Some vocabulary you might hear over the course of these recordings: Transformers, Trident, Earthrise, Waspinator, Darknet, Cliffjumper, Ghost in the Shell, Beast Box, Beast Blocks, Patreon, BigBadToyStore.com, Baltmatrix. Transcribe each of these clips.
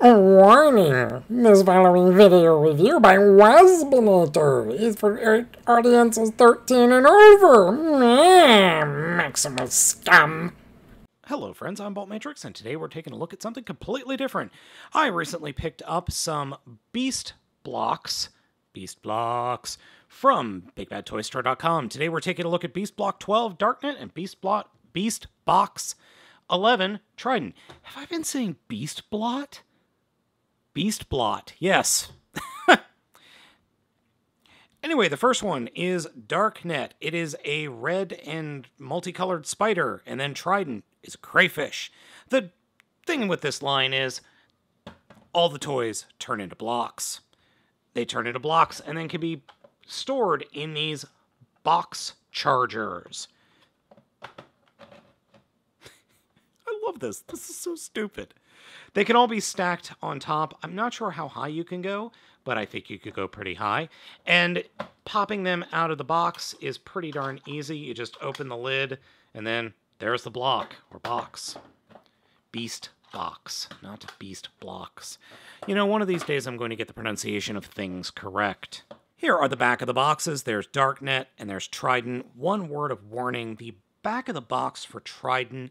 A warning, this following video review by Waspinator is for audiences 13 and over. Maximal scum. Hello friends, I'm Baltmatrix, and today we're taking a look at something completely different. I recently picked up some Beast Blocks from BigBadToyStore.com. Today we're taking a look at Beast Block 12 Darknet and Beast Box 11 Trident. Have I been saying Beast Blot? Beast Blot, yes. Anyway, the first one is Darknet. It is a red and multicolored spider, and then Trident is a crayfish. The thing with this line is all the toys turn into blocks. They turn into blocks and then can be stored in these box chargers. I love this. This is so stupid. They can all be stacked on top. I'm not sure how high you can go, but I think you could go pretty high. And popping them out of the box is pretty darn easy. You just open the lid, and then there's the block, or box. Beast Box, not Beast Blocks. You know, one of these days I'm going to get the pronunciation of things correct. Here are the back of the boxes. There's Darknet, and there's Trident. One word of warning, the back of the box for Trident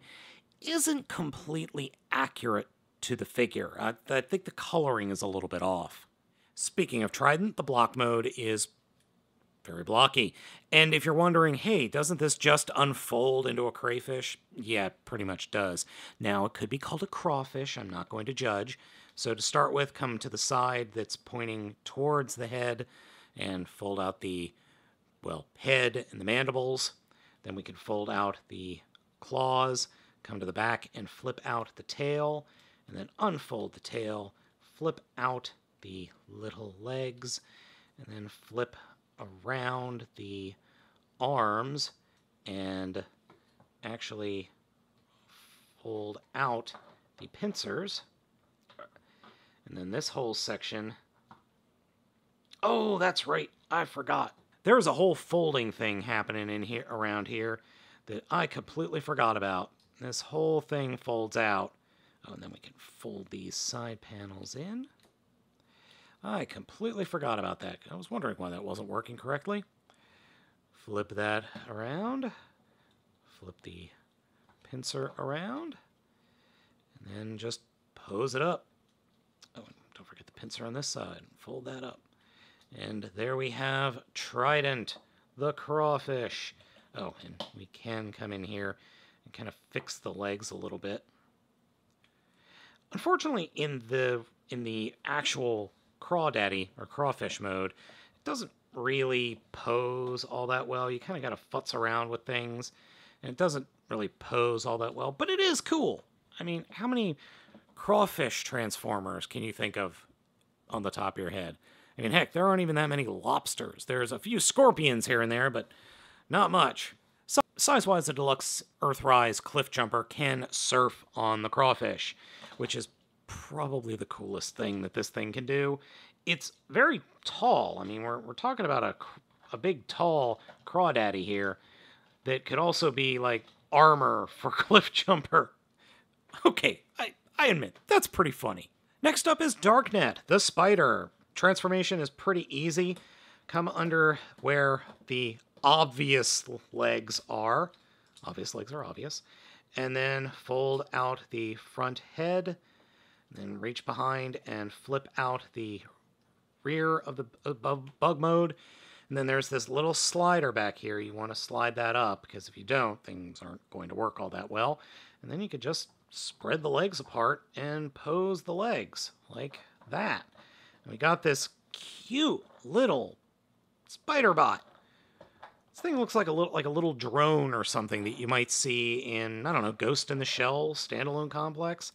isn't completely accurate to the figure. I think the coloring is a little bit off. Speaking of Trident, the block mode is very blocky. And if you're wondering, hey, doesn't this just unfold into a crayfish? Yeah, it pretty much does. Now, it could be called a crawfish. I'm not going to judge. So to start with, come to the side that's pointing towards the head and fold out the, well, head and the mandibles. Then we can fold out the claws, come to the back and flip out the tail, and then unfold the tail, flip out the little legs, and then flip around the arms, and actually fold out the pincers. And then this whole section, oh, that's right, I forgot. There's a whole folding thing happening in here, around here, that I completely forgot about. This whole thing folds out. Oh, and then we can fold these side panels in. I completely forgot about that. I was wondering why that wasn't working correctly. Flip that around. Flip the pincer around. And then just pose it up. Oh, and don't forget the pincer on this side. Fold that up. And there we have Trident, the crawfish. Oh, and we can come in here and kind of fix the legs a little bit. Unfortunately, in the actual crawdaddy or crawfish mode, it doesn't really pose all that well. You kind of got to futz around with things, and it doesn't really pose all that well, but it is cool. I mean, how many crawfish transformers can you think of on the top of your head? I mean, heck, there aren't even that many lobsters. There's a few scorpions here and there, but not much. Size-wise, the deluxe Earthrise Cliffjumper can surf on the crawfish, which is probably the coolest thing that this thing can do. It's very tall. I mean, we're talking about a big, tall crawdaddy here that could also be, like, armor for Cliffjumper. Okay, I admit, that's pretty funny. Next up is Darknet, the spider. Transformation is pretty easy. Come under where the obvious legs are obvious, and then fold out the front head, then reach behind and flip out the rear of the bug mode, and then there's this little slider back here. You want to slide that up, because if you don't, things aren't going to work all that well. And then you could just spread the legs apart and pose the legs like that, and we got this cute little spider bot. This thing looks like a little drone or something that you might see in, I don't know, Ghost in the Shell standalone complex.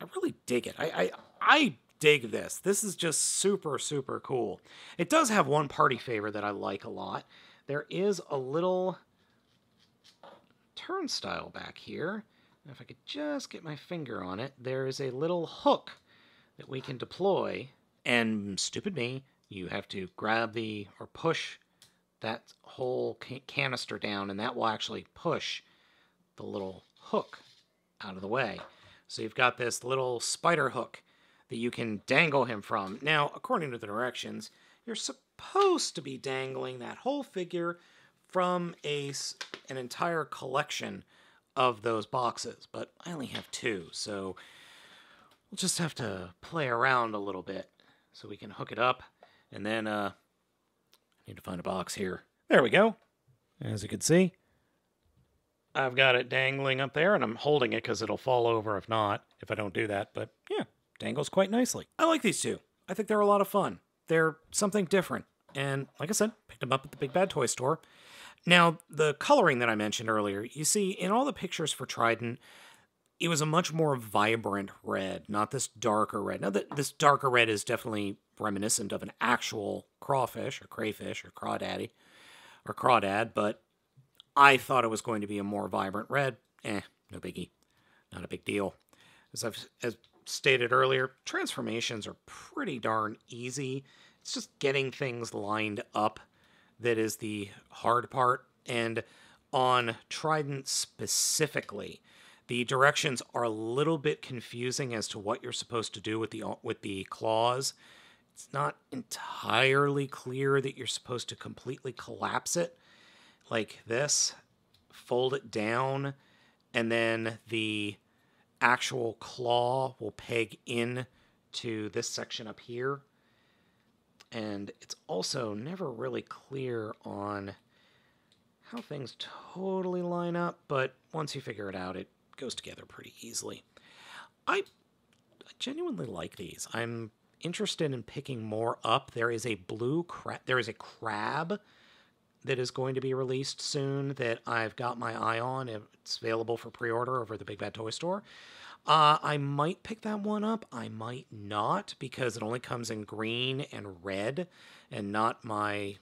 I really dig it. I dig this. This is just super, super cool. It does have one party favor that I like a lot. There is a little turnstile back here. If I could just get my finger on it, there is a little hook that we can deploy. And stupid me, you have to grab or push that whole canister down, and that will actually push the little hook out of the way. So you've got this little spider hook that you can dangle him from. Now, according to the directions, you're supposed to be dangling that whole figure from an entire collection of those boxes, but I only have two, so we'll just have to play around a little bit so we can hook it up, and then I need to find a box here. There we go. As you can see, I've got it dangling up there, and I'm holding it because it'll fall over if not, if I don't do that, but yeah, dangles quite nicely. I like these two. I think they're a lot of fun. They're something different, and like I said, picked them up at the Big Bad Toy Store. Now, the coloring that I mentioned earlier, you see, in all the pictures for Trident, it was a much more vibrant red, not this darker red. Now, this darker red is definitely reminiscent of an actual crawfish or crayfish or crawdaddy or crawdad, but I thought it was going to be a more vibrant red. No biggie. Not a big deal. As stated earlier, transformations are pretty darn easy. It's just getting things lined up that is the hard part. And on Trident specifically, the directions are a little bit confusing as to what you're supposed to do with the claws. It's not entirely clear that you're supposed to completely collapse it like this, fold it down, and then the actual claw will peg in to this section up here. And it's also never really clear on how things totally line up, but once you figure it out, it goes together pretty easily. I genuinely like these. I'm interested in picking more up. There is a crab that is going to be released soon that I've got my eye on. It's available for pre-order over at the Big Bad Toy Store. I might pick that one up. I might not, because it only comes in green and red and not my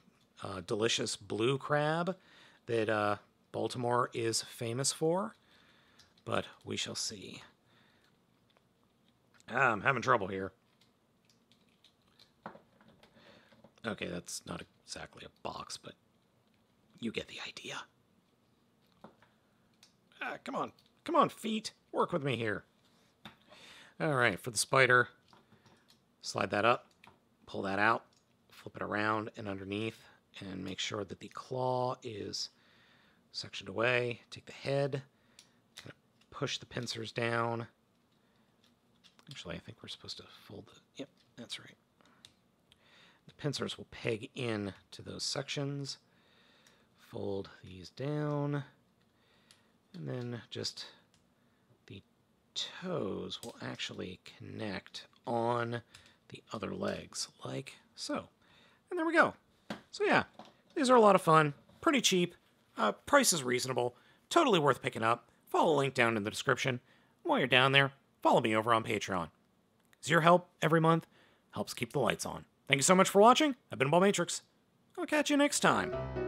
delicious blue crab that Baltimore is famous for. But we shall see. I'm having trouble here. Okay, that's not exactly a box, but you get the idea. Ah, come on. Come on, feet. Work with me here. All right, for the spider, slide that up, pull that out, flip it around and underneath, and make sure that the claw is sectioned away. Take the head, kind of push the pincers down. Actually, I think we're supposed to fold the... Yep, that's right. The pincers will peg in to those sections. Fold these down, and then just the toes will actually connect on the other legs, like so. And there we go. So yeah, these are a lot of fun, pretty cheap, price is reasonable, totally worth picking up. Follow the link down in the description. While you're down there, follow me over on Patreon. 'Cause your help every month helps keep the lights on. Thank you so much for watching. I've been Baltmatrix. I'll catch you next time.